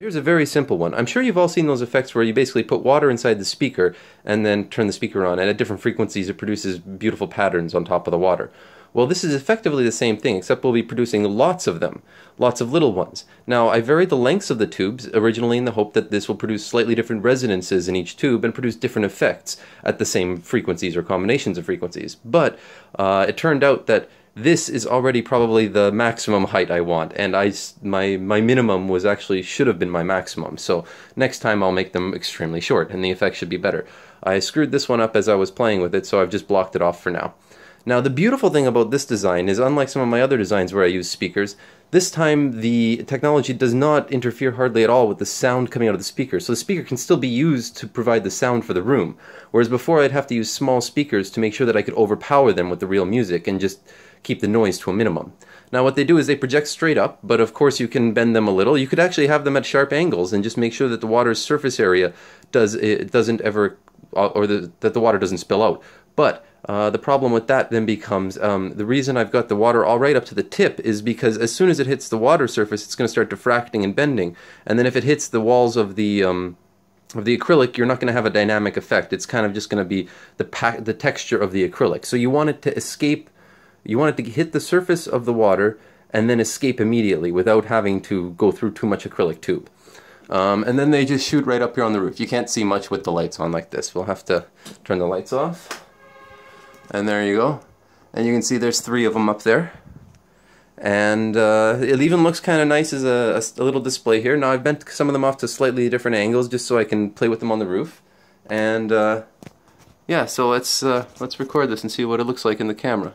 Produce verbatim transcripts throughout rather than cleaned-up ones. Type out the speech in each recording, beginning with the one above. Here's a very simple one. I'm sure you've all seen those effects where you basically put water inside the speaker and then turn the speaker on, and at different frequencies it produces beautiful patterns on top of the water. Well, this is effectively the same thing, except we'll be producing lots of them, lots of little ones. Now, I varied the lengths of the tubes originally in the hope that this will produce slightly different resonances in each tube and produce different effects at the same frequencies or combinations of frequencies. But uh, it turned out that this is already probably the maximum height I want, and I, my, my minimum was actually, should have been my maximum, so next time I'll make them extremely short, and the effect should be better. I screwed this one up as I was playing with it, so I've just blocked it off for now. Now, the beautiful thing about this design is, unlike some of my other designs where I use speakers, this time the technology does not interfere hardly at all with the sound coming out of the speaker, so the speaker can still be used to provide the sound for the room, whereas before I'd have to use small speakers to make sure that I could overpower them with the real music and just keep the noise to a minimum. Now, what they do is they project straight up, but of course you can bend them a little. You could actually have them at sharp angles and just make sure that the water's surface area does it doesn't ever, or the, that the water doesn't spill out. But uh, the problem with that then becomes, um, the reason I've got the water all right up to the tip is because as soon as it hits the water surface, it's going to start diffracting and bending, and then if it hits the walls of the um, of the acrylic, you're not going to have a dynamic effect. It's kind of just going to be the pa the texture of the acrylic. So you want it to escape. You want it to hit the surface of the water and then escape immediately without having to go through too much acrylic tube. Um, and then they just shoot right up here on the roof. You can't see much with the lights on like this. We'll have to turn the lights off. And there you go. And you can see there's three of them up there. And uh, it even looks kind of nice as a, a little display here. Now, I've bent some of them off to slightly different angles just so I can play with them on the roof. And uh, yeah, so let's, uh, let's record this and see what it looks like in the camera.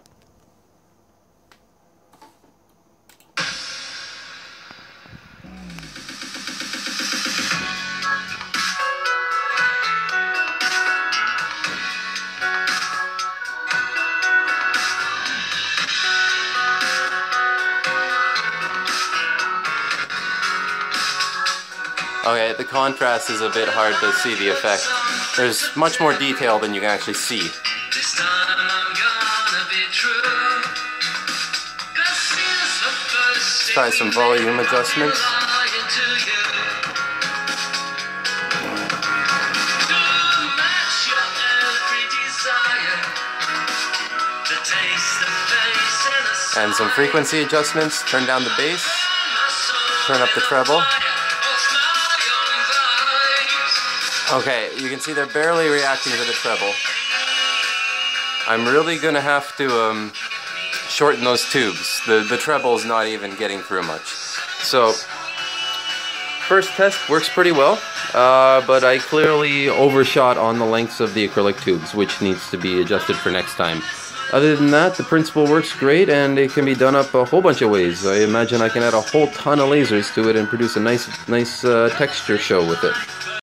Okay, the contrast is a bit hard to see the effect. There's much more detail than you can actually see. This time I'm gonna be true. Try some volume adjustments. And some frequency adjustments. Turn down the bass. Turn up the treble. Okay, you can see they're barely reacting to the treble. I'm really gonna have to um, shorten those tubes. The, the treble's not even getting through much. So, first test works pretty well, uh, but I clearly overshot on the lengths of the acrylic tubes, which needs to be adjusted for next time. Other than that, the principle works great, and it can be done up a whole bunch of ways. I imagine I can add a whole ton of lasers to it and produce a nice, nice uh, texture show with it.